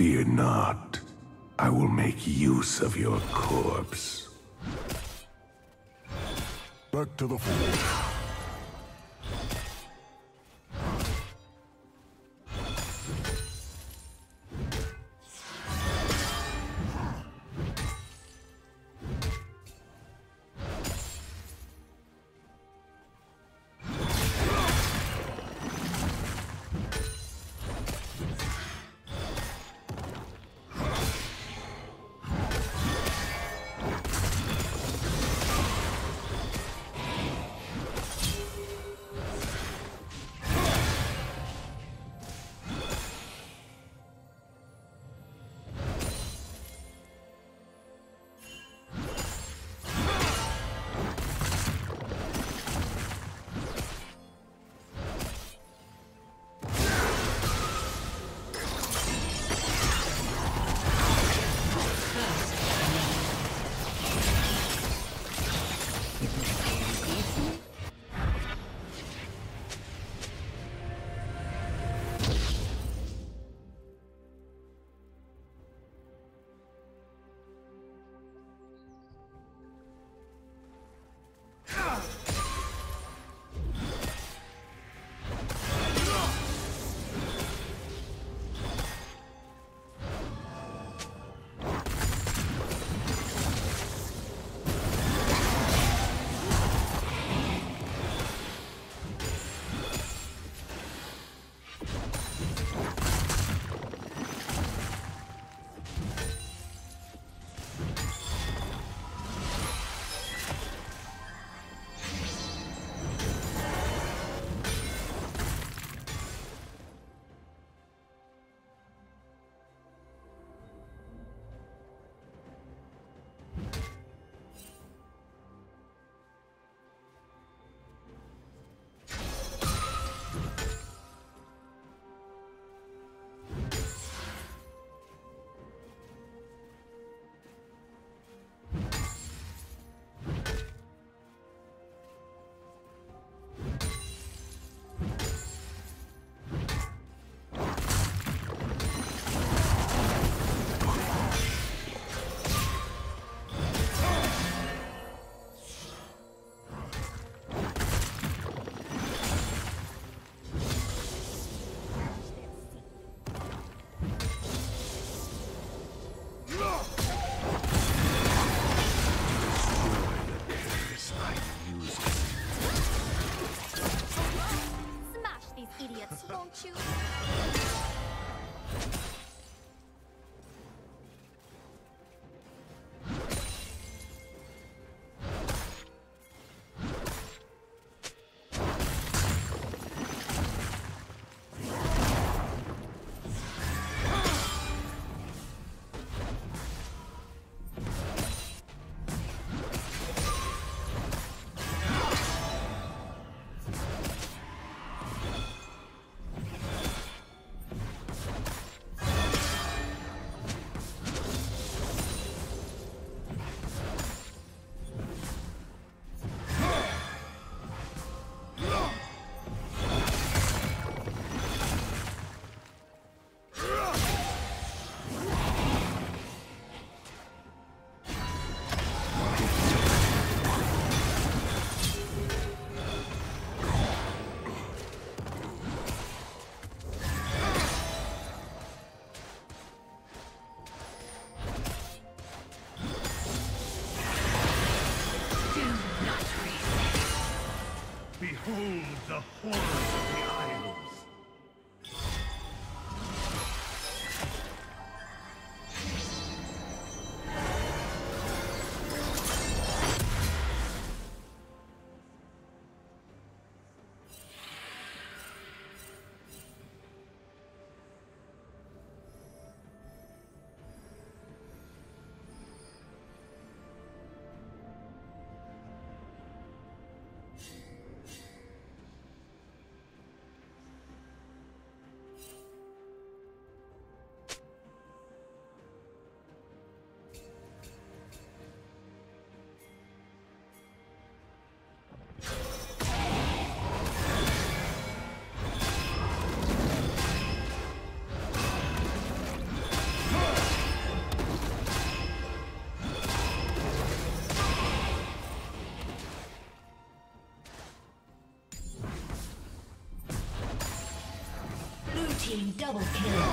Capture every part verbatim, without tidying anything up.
Fear not, I will make use of your corpse. Back to the fold. Team double kill.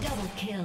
Double kill.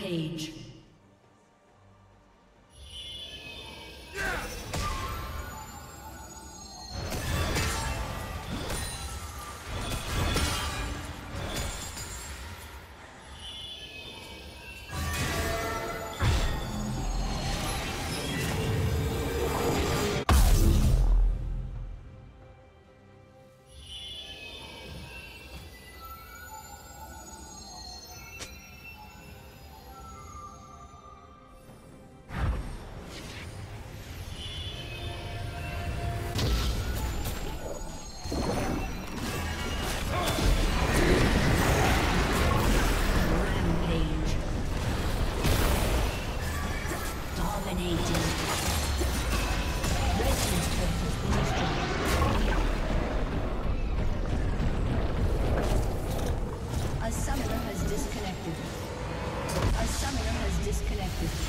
Rampage. A summoner has disconnected.